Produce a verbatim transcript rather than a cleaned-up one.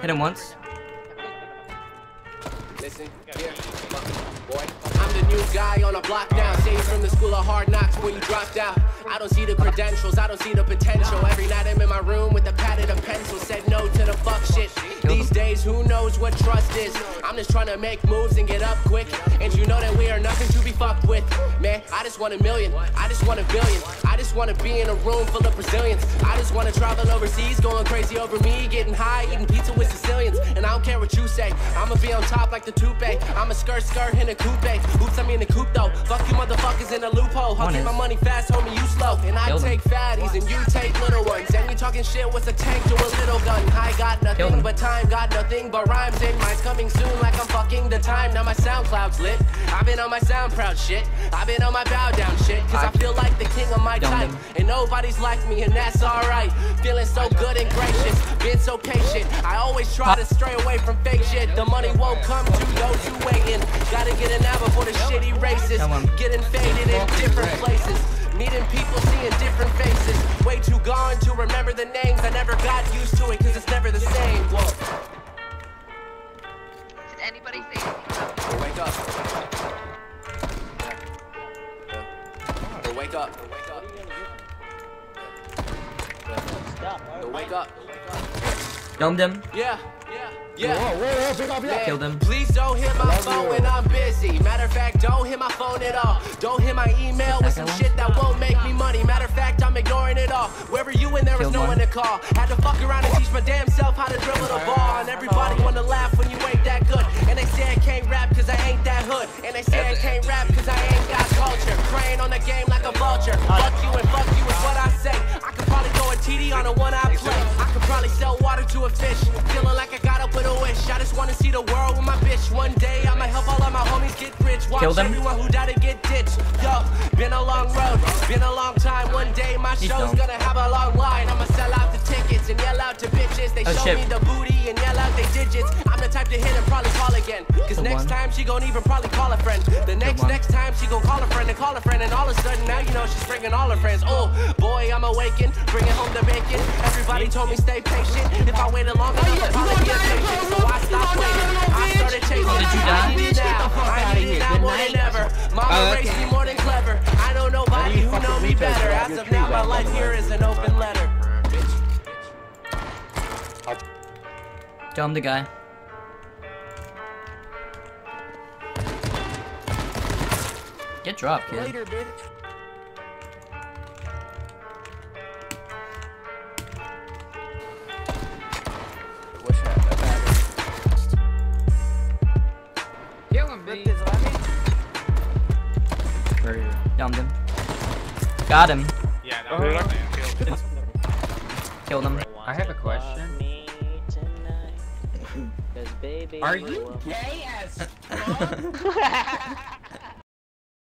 Hit him once. Listen, here, boy. I'm the new guy on a block now. Saved from the school of hard knocks when you dropped out. I don't see the credentials, I don't see the potential. Every night I'm in my room with a pad and a pencil. Said no to the fuck shit. These days, who knows what trust is? I'm just trying to make moves and get up quick. And you know that we are nothing to be fucked with. Man, I just want a million, I just want a billion. I just want to be in a room full of Brazilians. I just want to travel overseas, going crazy over me, getting high, eating pizza with Sicilians. And I don't care what you say, I'ma be on top like the toupee. I'm a skirt skirt in a coupe. Oops, I'm in a coupe though. Fuck you motherfuckers in a loophole. I'll get my money fast, homie, you slow. And I take fatties and you take little ones. And you talking shit with a tank to a little gun. I got nothing but time, got nothing but rhymes. And mine's coming soon like I'm fucking the time. Now my SoundCloud's lit. I've been on my SoundCloud shit. I've been on my bow down shit. Cause I feel like the king of my type. And nobody's like me and that's alright. Feeling so good and gracious. Been so patient. I always try to stray away from fake shit. The money won't come to those who waiting. Gotta get an hour for the shitty races. Getting faded in different places. Meeting people, seeing different faces. Way too gone to remember the names. I never got used to it because it's never the same. Whoa. Did anybody say anything? Wake up. Or wake up. Or wake up. Or wake up. Dumb them. Yeah. Yeah. Yeah. Whoa, whoa, whoa, yeah. Kill them. Please don't hit my phone when I'm busy. Matter of fact, don't hit my phone at all. Don't hit my email with some shit that won't make me money. Matter of fact, I'm ignoring it all. Where were you when there was no one to call? Had to fuck around and teach my damn self how to dribble the ball. And everybody wanna laugh when you ain't that good. And they say I can't rap cause I ain't that hood. And they say I can't rap cause I ain't got culture. Praying on the game like a vulture. Fuck you and fuck you is what I say. I could probably throw a T D on a one-eye play. I could probably sell water to a fish. Feeling like I got up with a wish. I just wanna see the world with my bitch. One day I'ma help all of my homies get rich. Watch Kill them. Everyone who died and get ditched. Yo, been a long road, been a long time. One day my He's show's down. Gonna have a long line. I'ma sell out the tickets and yell out to bitches. They oh, show shit. Me the booty and yell out they digits. I'm the type to hit and probably call again. Cause the next one. Time she gon' even probably call a friend. The next the next time she gon' call a friend and call a friend. And all of a sudden now you know she's bringing all her friends. Oh boy, I'm awakened, bringing home the bacon. Everybody told me stay patient. If I waited long enough, oh, yes. I'll probably get patient. So I stopped waiting. I started chasing. Oh, did you die? I need now. I need now more than ever. Mama raised me more than clever. I know nobody who know me better. As of now, my life here is an open letter. Tell him the guy. Get dropped, kid. Later, bitch. Downed him. Got him. Yeah, that was oh, him. Killed him. I have a question. Are you gay as fuck?